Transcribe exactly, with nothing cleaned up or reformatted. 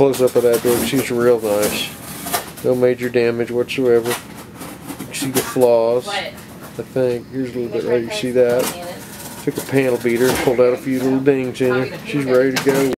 close-up of that door. She's real nice. No major damage whatsoever. You see the flaws. What? I think. Here's a little bit right. You see that. Took a panel beater and pulled out a few little dings in her. She's ready to go.